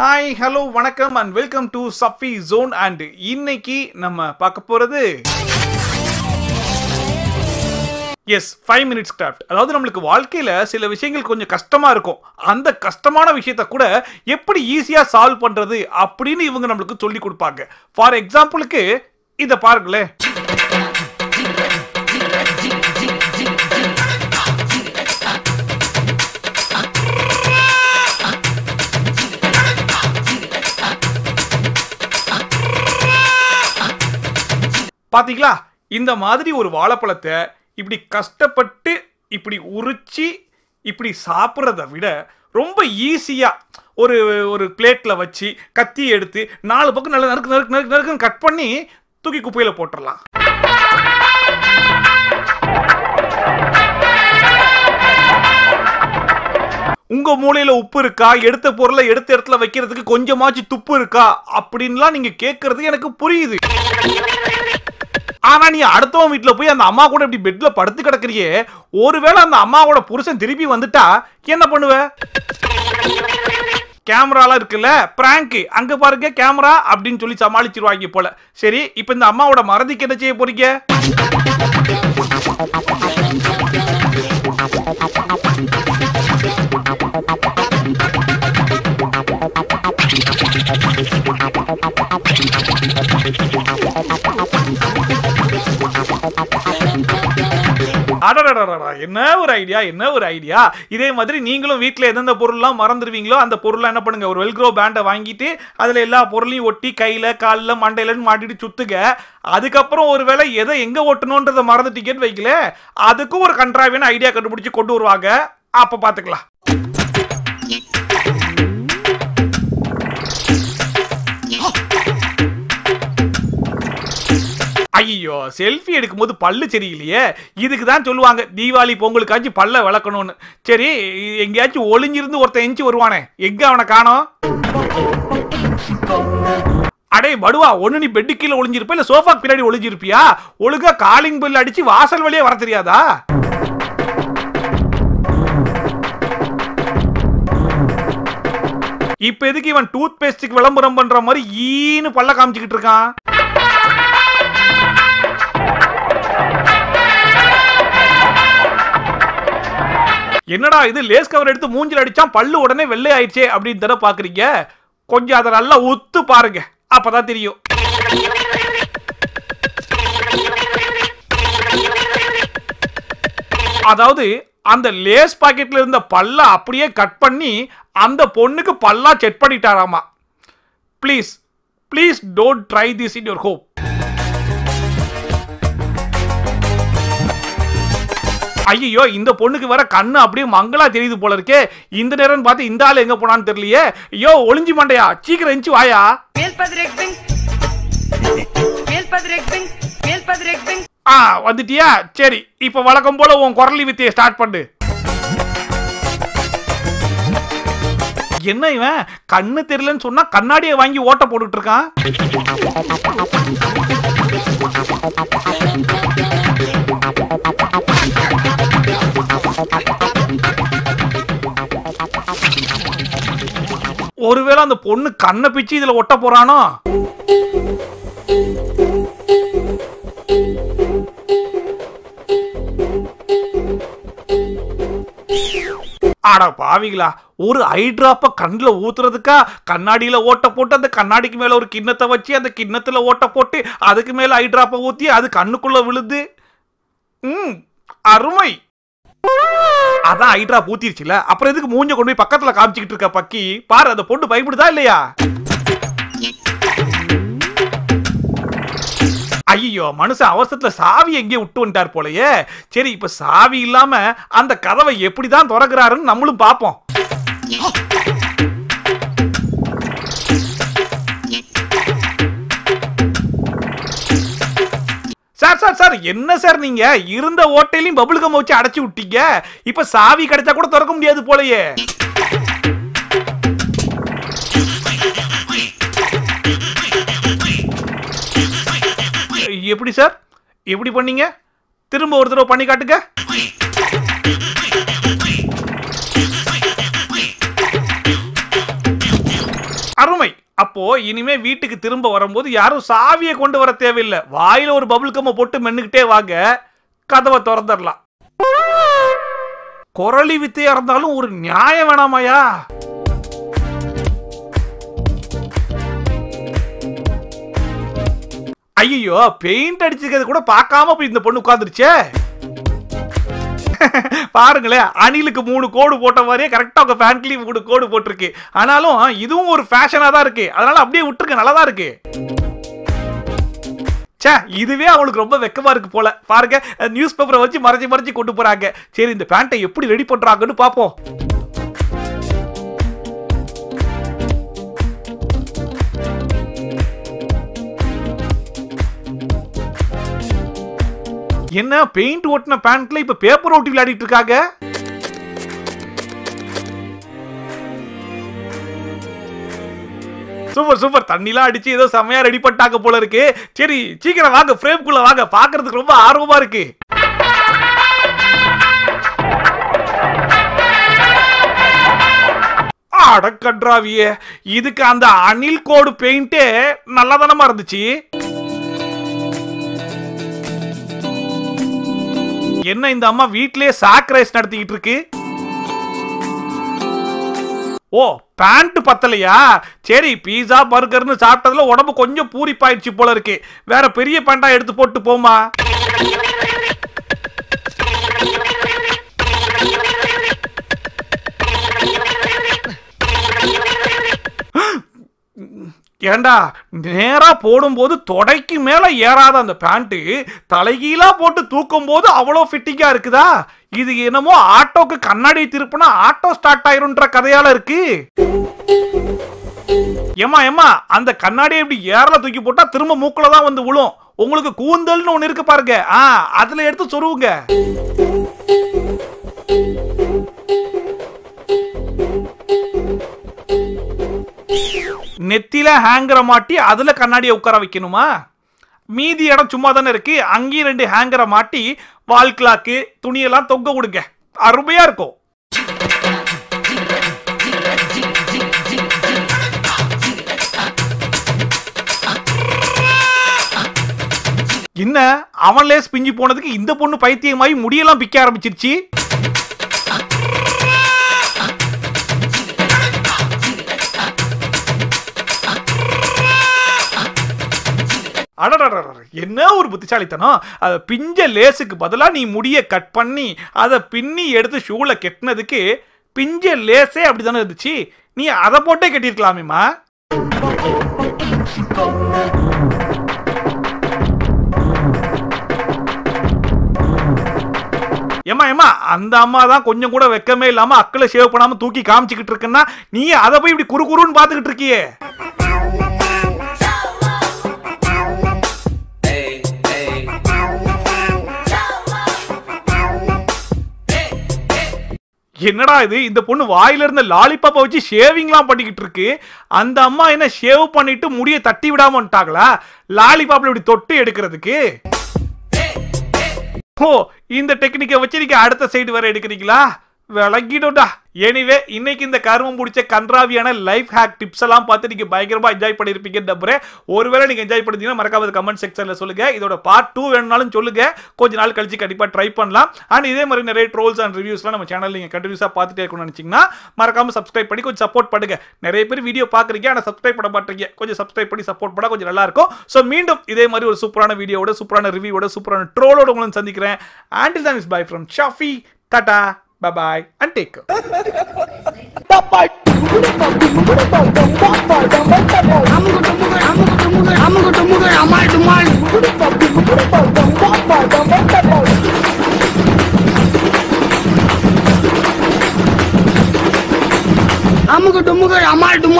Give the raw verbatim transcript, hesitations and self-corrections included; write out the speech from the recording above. Hi, hello, வணக்கம் and welcome to Shafi Zone and இன்னைக்கு நம்ம பார்க்க போறது Yes, five minutes craft. அதாவது நமக்கு வாழ்க்கையில சில விஷயங்கள் கொஞ்சம் கஷ்டமா இருக்கும். அந்த கஷ்டமான விஷயத்தை கூட எப்படி ஈஸியா சால்வ் பண்றது அப்படினு இவங்க நமக்கு சொல்லி கொடுப்பாங்க. For example-க்கு இத பாருங்களே. பாத்தீங்களா இந்த மாதிரி ஒரு வாழைப்பழத்தை இப்படி கஷ்டப்பட்டு இப்படி உரிச்சி இப்படி சாப்பிடுறத விட ரொம்ப ஈஸியா ஒரு ஒரு பிளேட்ல வச்சு கத்தி எடுத்து நாலு பக்கம் நல்லா நறுக்கு நறுக்கு நறுக்கு நறுக்குன்னு கட் பண்ணி தூக்கி குப்பையில போட்டுறலாம். உங்க மூளையில உப்பு இருக்கா, எடுத்த பொருளை எடுத்த இடத்துல வைக்கிறதுக்கு கொஞ்சமாச்சு துப்பு இருக்கா அப்படின்லாம் நீங்க கேட்கறது எனக்கு புரியுது. ஆனா நீ அடுத்தவன் வீட்டுல போய் அந்த அம்மா கூட இப்படி பெட்ல படுத்து கிடக்குறியே, ஒருவேளை அந்த அம்மாவோட புருஷன் திருப்பி வந்துட்டா என்ன பண்ணுவ? கேமராலாம் இருக்குல்ல, பிராங்க், அங்க பாருங்க கேமரா அப்படின்னு சொல்லி சமாளிச்சிருவாங்க போல. சரி, இப்ப இந்த அம்மாவோட மறதிக்கு என்ன செய்ய போறீங்க? அடடடடடா, என்ன ஒரு ஐடியா, என்ன ஒரு ஐடியா. இதே மாதிரி நீங்களும் வீட்டில் எந்தெந்த பொருள்லாம் மறந்துடுவீங்களோ அந்த பொருள்லாம் என்ன பண்ணுங்க, ஒரு வெல்க்ரோ பேண்டை வாங்கிட்டு அதில் எல்லா பொருளையும் ஒட்டி கையில் காலில் மண்டையிலன்னு மாட்டிட்டு சுத்துங்க. அதுக்கப்புறம் ஒரு வேளை எதை எங்கே ஓட்டணுன்றதை மறந்து டிக்கெட் வைக்கல, அதுக்கும் ஒரு கண்ட்ராவியான ஐடியா கண்டுபிடிச்சி கொண்டு வருவாங்க. அப்போ பார்த்துக்கலாம். ஐயோ, செல்ஃபி எடுக்கும்போது பல்லு சரியில்லையே, இதுக்கு தான் சொல்லுவாங்க தீபாவளி பொங்கலுக்காச்சும் பல்ல விளக்கணும்னு. சரி, எங்கேயாச்சும் ஒளிஞ்சிருந்து ஒருத்தன் எஞ்சி வருவானே, எங்க அவனை காணோம்? அடே படுவா, ஒன்று நீ பெட்டு கீழே ஒளிஞ்சிருப்ப, இல்லை சோஃபாக்கு பின்னாடி ஒளிஞ்சிருப்பியா? ஒழுங்கா காலிங் பெல் அடிச்சு வாசல் வழியே வர தெரியாதா? இப்போ எதுக்கு இவன் டூத் பேஸ்டுக்கு விளம்பரம் பண்ற மாதிரி ஈன்னு பல்ல காமிச்சுக்கிட்டு இருக்கான்? என்னடா இது, லேஸ் கவர் எடுத்து மூஞ்சில் அடிச்சான் பல்லு உடனே வெள்ளை ஆயிடுச்சே அப்படின்னு தானே பாக்குறீங்க? கொஞ்சம் அதை நல்லா ஒத்து பாருங்க, அப்பதான் தெரியும். அதாவது அந்த லேஸ் பாக்கெட்ல இருந்த பல்ல அப்படியே கட் பண்ணி அந்த பொண்ணுக்கு பல்லா செட் பண்ணிட்டாராமா. Please please don't try this in your home. ஐயோ, இந்த பொண்ணுக்கு வேற கண்ணு அப்படியே மங்களா தெரியுது போல இருக்கே, இந்த நேரம் பார்த்து இந்த ஆள் எங்க போனான்னு தெரியலையே. ஐயோ ஒளிஞ்சி மண்டையா, சீக்கிரம் எஞ்சி வாயா. ஆ வந்துட்டியா? சரி, இப்ப வழக்கம் போல உன் குரலி வித்தியை ஸ்டார்ட் பண்ணு. என்ன இவன் கண்ணு தெரியலன்னு சொன்னா கண்ணாடியை வாங்கி ஓட்ட போட்டுட்டு இருக்கான். ஒருவேளை அந்த பொண்ணு கண்ணை பிச்சு இதுல ஒட்ட போறானோ? ஆடா பாவிங்களா, ஒரு ஐ டிராப்ப கண்ணுல ஊத்துறதுக்கா கண்ணாடியில ஓட்ட போட்டு அந்த கண்ணாடிக்கு மேல ஒரு கிண்ணத்தை வச்சு அந்த கிண்ணத்துல ஓட்ட போட்டு அதுக்கு மேல ஐ டிராப்ப ஊத்தி அது கண்ணுக்குள்ள விழுது. ம், அருமை. அதான் ஐட்ரா பூத்திருச்சுல, அப்புறம் எதுக்கு மூஞ்ச கொண்டு போய் பக்கத்துல காமிச்சுக்கிட்டு இருக்க? பக்கி பாரு, அந்த பொண்ணு பயப்படுதா இல்லையா? ஐயோ, மனுஷன் அவசரத்துல சாவி எங்கேயே விட்டு வந்துட்டார் போலயே. சரி, இப்ப சாவி இல்லாம அந்த கதவை எப்படிதான் திறக்கிறாருன்னு நம்மளும் பாப்போம். சார் சார் சார், என்ன சார் நீங்க இருந்த ஓட்டையிலையும் பபுள் கம் வச்சு அடைச்சி விட்டீங்க, இப்ப சாவி கிடைச்சா கூட திறக்க முடியாது போலயே. எப்படி சார் எப்படி பண்ணீங்க? திரும்ப ஒரு தடவை பண்ணி காட்டுங்க. அருமை. அப்போ இனிமே வீட்டுக்கு திரும்ப வரும்போது யாரும் சாவியை கொண்டு வர தேவையில்ல. வாயில ஒரு பபிள் கம்ம போட்டு மென்னுக்கிட்டே வாங்க, கதவை திறந்துடலாம். கொரளி வித்தையா இருந்தாலும் ஒரு நியாயம் வேணாமையா? ஐயோ, பெயிண்ட் அடிச்சிருக்கிறது கூட பார்க்காம போய் இந்த பொண்ணு உட்கார்ந்துருச்சே. பாருங்களே, அணிலுக்கு மூணு கோடு போட்ட மாதிரியே கரெக்டாக உங்கள் ஃபேன்கிலி மூணு கோடு போட்டிருக்கு. ஆனாலும் இதுவும் ஒரு ஃபேஷனாக தான் இருக்குது, அதனால் அப்படியே விட்டுருக்கு, நல்லா தான் இருக்குது. சே, இதுவே அவளுக்கு ரொம்ப வெக்கமாக இருக்குது போல். பாருங்க, நியூஸ் பேப்பரை வச்சு மறைச்சி மறைச்சி கொண்டு போகிறாங்க. சரி, இந்த பேண்ட்டை எப்படி ரெடி பண்ணுறாங்கன்னு பார்ப்போம். என்ன பெயிண்ட் ஓட்டின பேண்ட்ல இப்ப பேப்பர் ஓட்டி விளையாடிட்டு இருக்காங்க. சூப்பர் சூப்பர், தண்ணிலாம் அடிச்சு ஏதோ செமையா ரெடி பண்ணிட்டாங்க போல இருக்கு. சரி, சீக்கிரம் வாங்க, ஃப்ரேம்க்குள்ள வாங்க, பாக்குறதுக்கு ரொம்ப ஆர்வமா இருக்கு. அடக்கன்றாவியே, இதுக்கு அந்த அணில் கோடு பெயிண்டே நல்லதானமா இருந்துச்சு. என்ன இந்த அம்மா வீட்லயே சாக் ரைஸ் நடத்திக்கிட்டு இருக்கு. ஓ, பேண்ட் பத்தலையா? சரி, பீஸா பர்கர்னு சாப்பிட்டதுல உடம்பு கொஞ்சம் பூரிப்பாயிடுச்சு போல இருக்கு. வேற பெரிய பேண்டா எடுத்து போட்டு போமா. ஏண்டா நேரா போடும்போது தொடைக்கு மேல ஏறாத அந்த பேண்ட்டு தலைகீழா போட்டு தூக்கும் போது அவ்வளோ ஃபிட்டிங்கா இருக்குதா? இது என்னமோ ஆட்டோக்கு கண்ணாடி திருப்பினா ஆட்டோ ஸ்டார்ட் ஆயிரும்ன்ற கதையால இருக்கு. ஏமா ஏமா, அந்த கண்ணாடியை இப்படி ஏறல தூக்கி போட்டா திரும்ப மூக்குல தான் வந்து விழும். உங்களுக்கு கூந்தல்னு ஒன்று இருக்கு பாருங்க, ஆ அதுல எடுத்து சொருவுங்க. நெத்தில ஹேங்கரை மாட்டி அதுல கண்ணாடியை உட்கார வைக்கணுமா? மீதி இடம் சும்மா தானே இருக்கு, அங்கேயும் ரெண்டு ஹேங்கரை மாட்டி வால் கிளாக்கு துணியெல்லாம் தொங்க விடுங்க, அருமையா இருக்கும். என்ன அவன் லேஸ் பிஞ்சு போனதுக்கு இந்த பொண்ணு பைத்தியமாயி முடியெல்லாம் பிக்க ஆரம்பிச்சிருச்சு. அடடா, என்ன ஒரு புத்திசாலித்தனம்! அதை பிஞ்ச லேஸுக்கு பதிலாக நீ முடியை கட் பண்ணி அதை பின்னி எடுத்து ஷூவில் கெட்டினதுக்கு பிஞ்ச லேஸே அப்படி தானே இருந்துச்சு, நீ அதை போட்டே கட்டியிருக்கலாமேம்மா. ஏமா ஏமா, அந்த அம்மா தான் கொஞ்சம் கூட வெக்கமே இல்லாமல் அக்களை சேவ் பண்ணாமல் தூக்கி காமிச்சிக்கிட்டு இருக்குன்னா நீ அதை போய் இப்படி குறு குறுன்னு பார்த்துக்கிட்டு இருக்கியே. என்னடா இது, இந்த பொண்ணு வாயில இருந்த லாலிபாப்பை வச்சு ஷேவிங்லாம் பண்ணிக்கிட்டு இருக்கு. அந்த அம்மா என்ன ஷேவ் பண்ணிட்டு முடியை தட்டி விடாம வந்துட்டாங்களா லாலிபாப்ல இப்படி தொட்டு எடுக்கிறதுக்கு? ஓ, இந்த டெக்னிக்கை வச்சு நீங்க அடுத்த சைடு வேற எடுக்கிறீங்களா? விளங்கிட்டோம்டா. எனிவே, இன்னைக்கு இந்த கருமம் பிடிச்ச கன்றாவியான லைஃப் ஹேக் டிப்ஸ் எல்லாம் பார்த்து நீங்கள் பயங்கரமாக என்ஜாய் பண்ணியிருப்பீங்கன்னு நம்புறேன். ஒருவேளை நீங்கள் என்ஜாய் பண்ணிட்டீங்கன்னா மறக்காம கமெண்ட் செக்ஷனில் சொல்லுங்கள். இதோட பார்ட் டூ வேணும்னாலும் சொல்லுங்கள், கொஞ்ச நாள் கழிச்சு கண்டிப்பாக ட்ரை பண்ணலாம். அண்ட் இதே மாதிரி நிறைய ட்ரோல்ஸ் அண்ட் ரிவ்யூஸ்லாம் நம்ம சேனல் நீங்கள் கண்டினியூஸாக பார்த்துட்டே இருக்கணும்னு நினச்சிங்கன்னா மறக்காம சப்ஸ்கிரைப் பண்ணி கொஞ்சம் சப்போர்ட் பண்ணுங்கள். நிறைய பேர் வீடியோ பார்க்குறீங்க ஆனால் சப்ஸ்கிரைப் பண்ண மாட்டீங்க, கொஞ்சம் சப்ஸ்கிரைப் பண்ணி சப்போர்ட் பண்ணால் கொஞ்சம் நல்லாயிருக்கும். ஸோ மீண்டும் இதே மாதிரி ஒரு சூப்பரான வீடியோட சூப்பரான ரிவ்யூவோட சூப்பரான ட்ரோலோட உங்களுக்கு சந்திக்கிறேன். Until then is bye from Shafi. Ta ta, bye bye and take care.